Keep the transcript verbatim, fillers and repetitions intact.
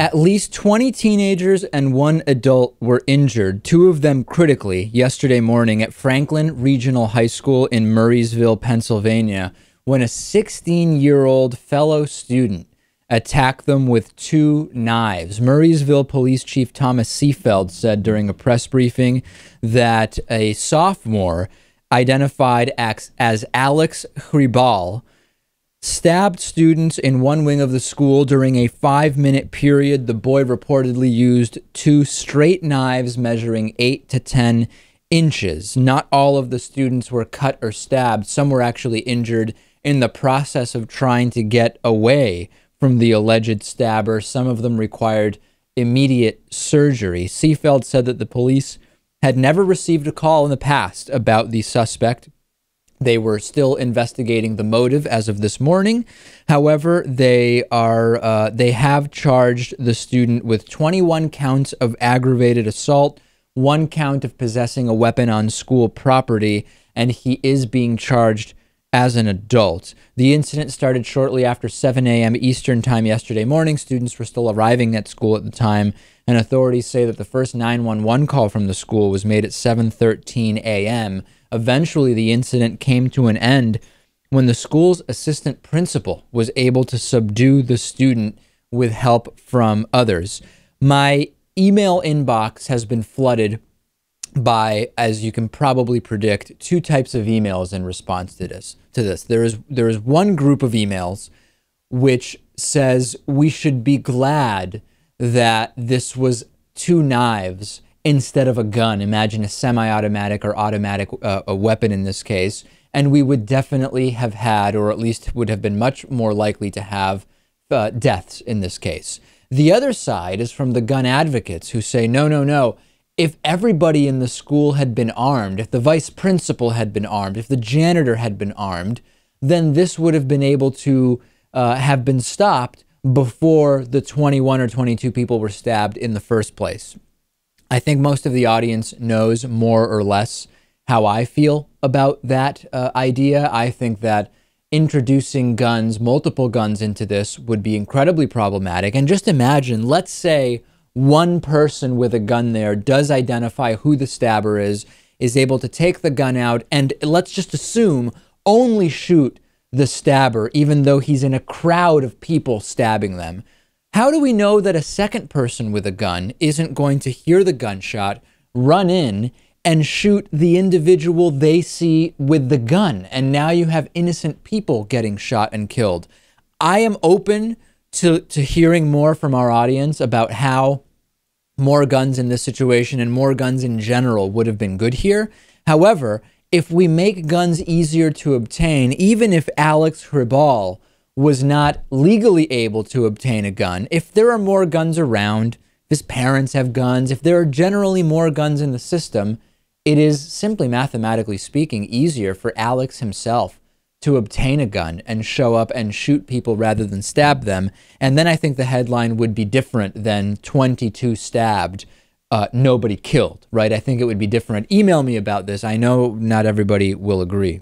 At least twenty teenagers and one adult were injured, two of them critically, yesterday morning at Franklin Regional High School in Murrysville, Pennsylvania, when a sixteen-year-old fellow student attacked them with two knives. Murrysville Police Chief Thomas Seifeld said during a press briefing that a sophomore identified as Alex Hribal stabbed students in one wing of the school during a five-minute period. The boy reportedly used two straight knives measuring eight to ten inches. Not all of the students were cut or stabbed. Some were actually injured in the process of trying to get away from the alleged stabber. Some of them required immediate surgery. Seifeld said that the police had never received a call in the past about the suspect. They were still investigating the motive as of this morning. However, they are uh, they have charged the student with twenty-one counts of aggravated assault, one count of possessing a weapon on school property, and he is being charged as an adult. The incident started shortly after seven A M Eastern time yesterday morning. Students were still arriving at school at the time, and authorities say that the first nine one one call from the school was made at seven thirteen A M Eventually, the incident came to an end when the school's assistant principal was able to subdue the student with help from others. My email inbox has been flooded by, as you can probably predict, two types of emails in response to this. To this, there is there is one group of emails which says we should be glad that this was two knives instead of a gun. Imagine a semi-automatic or automatic uh, a weapon in this case, and we would definitely have had, or at least would have been much more likely to have, uh, deaths in this case. The other side is from the gun advocates who say, no, no, no, if everybody in the school had been armed, if the vice principal had been armed, if the janitor had been armed, then this would have been able to uh, have been stopped before the twenty-one or twenty-two people were stabbed in the first place. I think most of the audience knows more or less how I feel about that uh, idea. I think that introducing guns, multiple guns into this would be incredibly problematic. And just imagine, let's say one person with a gun there does identify who the stabber is, is able to take the gun out, and let's just assume only shoot the stabber, even though he's in a crowd of people stabbing them. How do we know that a second person with a gun isn't going to hear the gunshot, run in, and shoot the individual they see with the gun? And now you have innocent people getting shot and killed. I am open to, to hearing more from our audience about how more guns in this situation and more guns in general would have been good here. However, if we make guns easier to obtain, even if Alex Hribal was not legally able to obtain a gun, if there are more guns around, if his parents have guns, if there are generally more guns in the system, it is simply, mathematically speaking, easier for Alex himself to obtain a gun and show up and shoot people rather than stab them. And then I think the headline would be different than twenty-two stabbed, uh, nobody killed, right? I think it would be different. Email me about this. I know not everybody will agree.